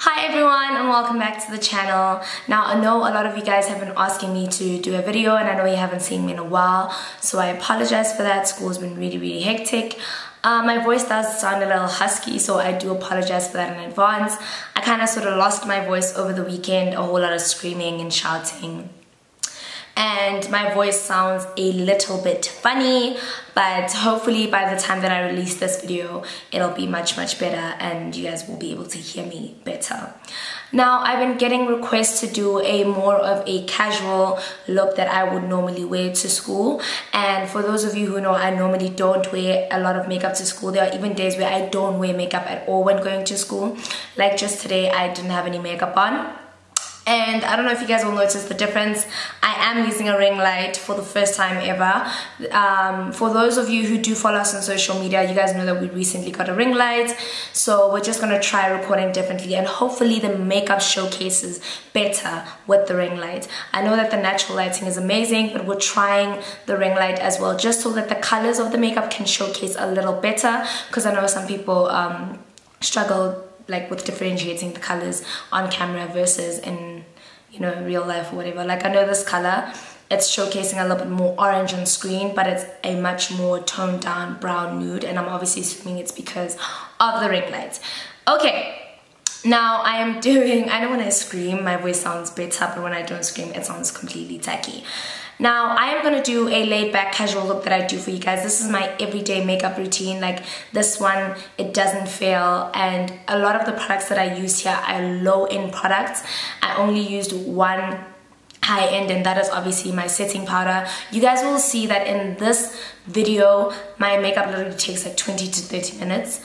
Hi everyone and welcome back to the channel. Now I know a lot of you guys have been asking me to do a video and I know you haven't seen me in a while, so I apologize for that. School has been really hectic. My voice does sound a little husky, so I do apologize for that in advance. I kind of sort of lost my voice over the weekend, a whole lot of screaming and shouting. And my voice sounds a little bit funny, but hopefully by the time that I release this video, it'll be much better and you guys will be able to hear me better. Now, I've been getting requests to do a more of a casual look that I would normally wear to school. And for those of you who know, I normally don't wear a lot of makeup to school. There are even days where I don't wear makeup at all when going to school. Like just today, I didn't have any makeup on. And I don't know if you guys will notice the difference. I am using a ring light for the first time ever. For those of you who do follow us on social media, you guys know that we recently got a ring light. So we're just gonna try recording differently and hopefully the makeup showcases better with the ring light. I know that the natural lighting is amazing, but we're trying the ring light as well, just so that the colors of the makeup can showcase a little better, because I know some people struggle like with differentiating the colors on camera versus in, you know, real life or whatever. Like I know this color, it's showcasing a little bit more orange on screen, but it's a much more toned down brown nude, and I'm obviously assuming it's because of the ring lights. Okay, now I am doing, I know when I scream my voice sounds better, but when I don't scream it sounds completely tacky. Now, I am going to do a laid-back casual look that I do for you guys. This is my everyday makeup routine. Like this one, it doesn't fail. And a lot of the products that I use here are low-end products. I only used one high-end, and that is obviously my setting powder. You guys will see that in this video, my makeup literally takes like 20 to 30 minutes.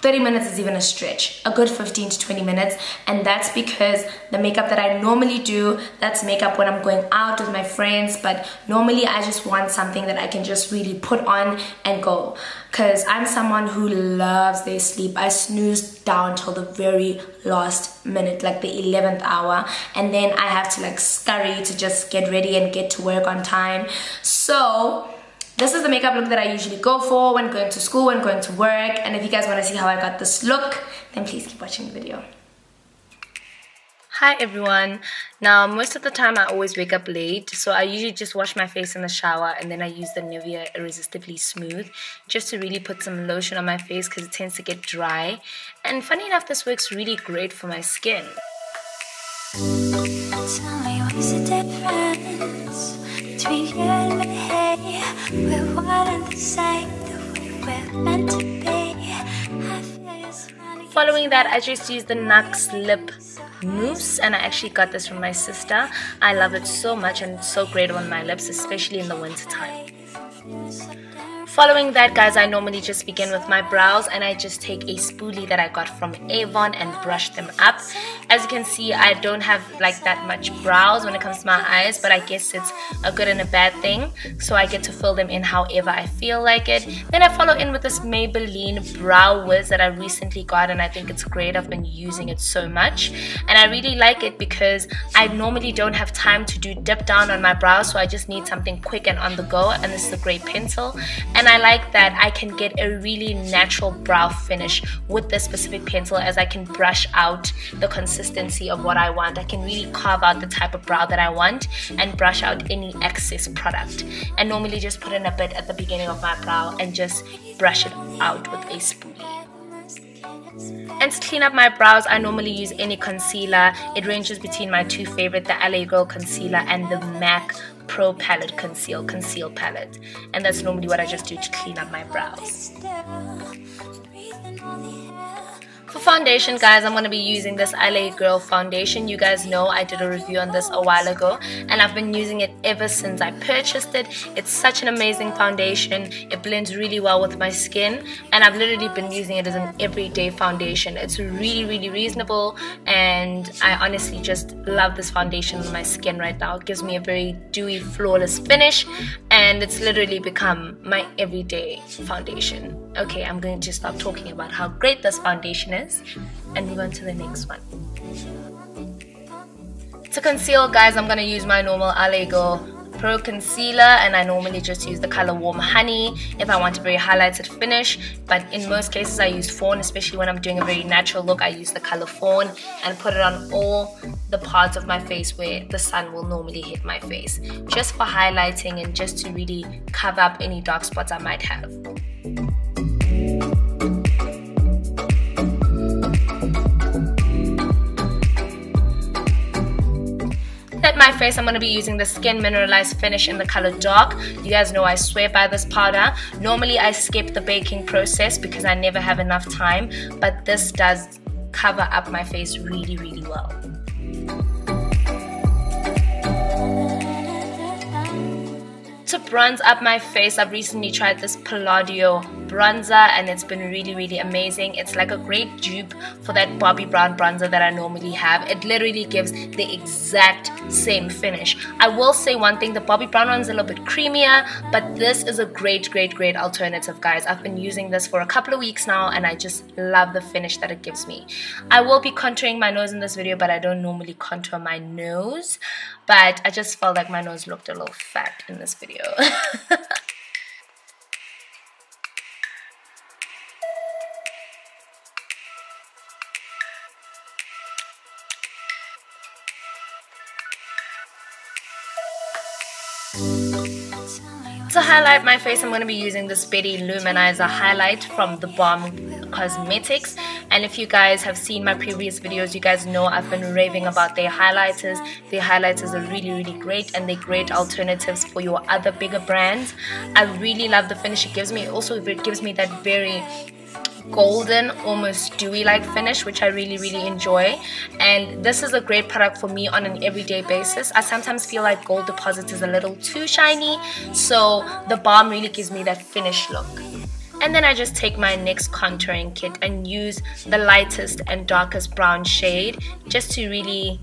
30 minutes is even a stretch, a good 15 to 20 minutes, and that's because the makeup that I normally do, that's makeup when I'm going out with my friends, but normally I just want something that I can just really put on and go, because I'm someone who loves their sleep. I snooze down till the very last minute, like the 11th hour, and then I have to like scurry to just get ready and get to work on time. So this is the makeup look that I usually go for when going to school, when going to work. And if you guys want to see how I got this look, then please keep watching the video. Hi everyone. Now most of the time I always wake up late, so I usually just wash my face in the shower and then I use the Nivea Irresistibly Smooth just to really put some lotion on my face because it tends to get dry. And funny enough, this works really great for my skin. Tell me what's the difference between you and me? We're one and the same, the way we're meant to be. Following that, I just used the NYX lip mousse, and I actually got this from my sister. I love it so much and it's so great on my lips, especially in the winter time. Following that, guys, I normally just begin with my brows, and I just take a spoolie that I got from Avon and brush them up. As you can see, I don't have like that much brows when it comes to my eyes, but I guess it's a good and a bad thing, so I get to fill them in however I feel like it. Then I follow in with this Maybelline Brow Wiz that I recently got, and I think it's great. I've been using it so much and I really like it because I normally don't have time to do dip down on my brows, so I just need something quick and on the go, and this is a great pencil. And I like that I can get a really natural brow finish with this specific pencil, as I can brush out the consistency of what I want. I can really carve out the type of brow that I want and brush out any excess product. And normally just put in a bit at the beginning of my brow and just brush it out with a spoolie. And to clean up my brows, I normally use any concealer. It ranges between my two favorite, the LA Girl concealer and the MAC Pro palette conceal palette, and that's normally what I just do to clean up my brows. For foundation, guys, I'm going to be using this LA Girl foundation. You guys know I did a review on this a while ago, and I've been using it ever since I purchased it. It's such an amazing foundation. It blends really well with my skin, and I've literally been using it as an everyday foundation. It's really reasonable, and I honestly just love this foundation on my skin right now. It gives me a very dewy, flawless finish, and it's literally become my everyday foundation. Okay, I'm going to stop talking about how great this foundation is and move on to the next one. To conceal, guys, I'm going to use my normal Allego Pro Concealer, and I normally just use the color Warm Honey if I want a very highlighted finish, but in most cases I use Fawn, especially when I'm doing a very natural look. I use the color Fawn and put it on all the parts of my face where the sun will normally hit my face, just for highlighting and just to really cover up any dark spots I might have. My face, I'm going to be using the Skin Mineralized finish in the color Dark. You guys know I swear by this powder. Normally I skip the baking process because I never have enough time, but this does cover up my face really, really well. To bronze up my face, I've recently tried this Palladio bronzer and it's been really, really amazing. It's like a great dupe for that Bobbi Brown bronzer that I normally have. It literally gives the exact same finish. I will say one thing, the Bobbi Brown one's a little bit creamier, but this is a great, great, great alternative, guys. I've been using this for a couple of weeks now and I just love the finish that it gives me. I will be contouring my nose in this video, but I don't normally contour my nose, but I just felt like my nose looked a little fat in this video. To highlight my face, I'm going to be using this Betty Luminizer highlight from The Balm Cosmetics. And if you guys have seen my previous videos, you guys know I've been raving about their highlighters. Their highlighters are really, really great and they're great alternatives for your other bigger brands. I really love the finish it gives me. Also, it gives me that very golden, almost dewy like finish, which I really, really enjoy. And this is a great product for me on an everyday basis. I sometimes feel like gold deposits is a little too shiny, so the balm really gives me that finished look. And then I just take my NYX contouring kit and use the lightest and darkest brown shade just to really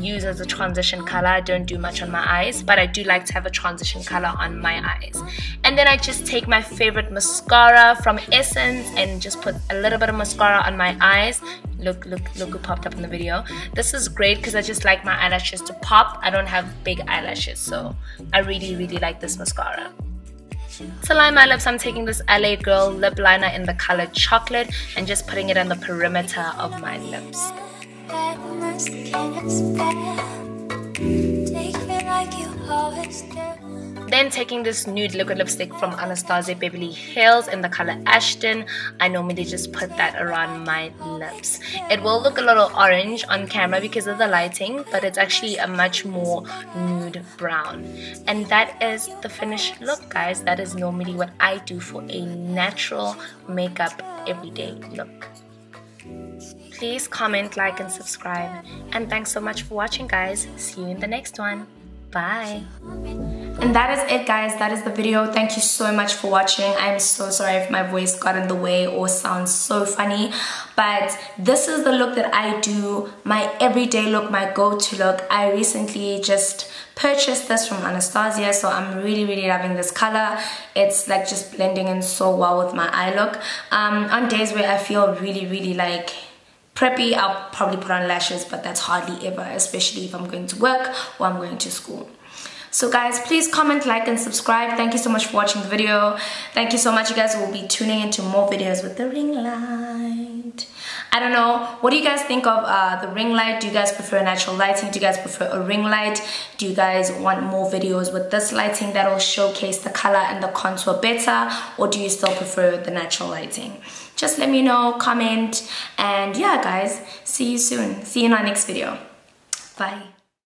use as a transition color. I don't do much on my eyes, but I do like to have a transition color on my eyes. And then I just take my favorite mascara from Essence and just put a little bit of mascara on my eyes. Look who popped up in the video. This is great because I just like my eyelashes to pop. I don't have big eyelashes, so I really, really like this mascara. To line my lips, I'm taking this LA Girl lip liner in the color Chocolate and just putting it on the perimeter of my lips. Then taking this nude liquid lipstick from Anastasia Beverly Hills in the color Ashton, I normally just put that around my lips. It will look a little orange on camera because of the lighting, but it's actually a much more nude brown. And that is the finished look, guys. That is normally what I do for a natural makeup everyday look. Please comment, like, and subscribe. And thanks so much for watching, guys. See you in the next one. Bye. And that is it, guys. That is the video. Thank you so much for watching. I'm so sorry if my voice got in the way or sounds so funny. But this is the look that I do, my everyday look, my go-to look. I recently just purchased this from Anastasia, so I'm really, really loving this color. It's like just blending in so well with my eye look. On days where I feel really, really like preppy, I'll probably put on lashes, but that's hardly ever, especially if I'm going to work or I'm going to school. So guys, please comment, like, and subscribe. Thank you so much for watching the video. Thank you so much. You guys will be tuning into more videos with the ring light. I don't know, what do you guys think of the ring light? Do you guys prefer natural lighting? Do you guys prefer a ring light? Do you guys want more videos with this lighting that will showcase the color and the contour better? Or do you still prefer the natural lighting? Just let me know, comment, and yeah, guys, see you soon. See you in our next video. Bye.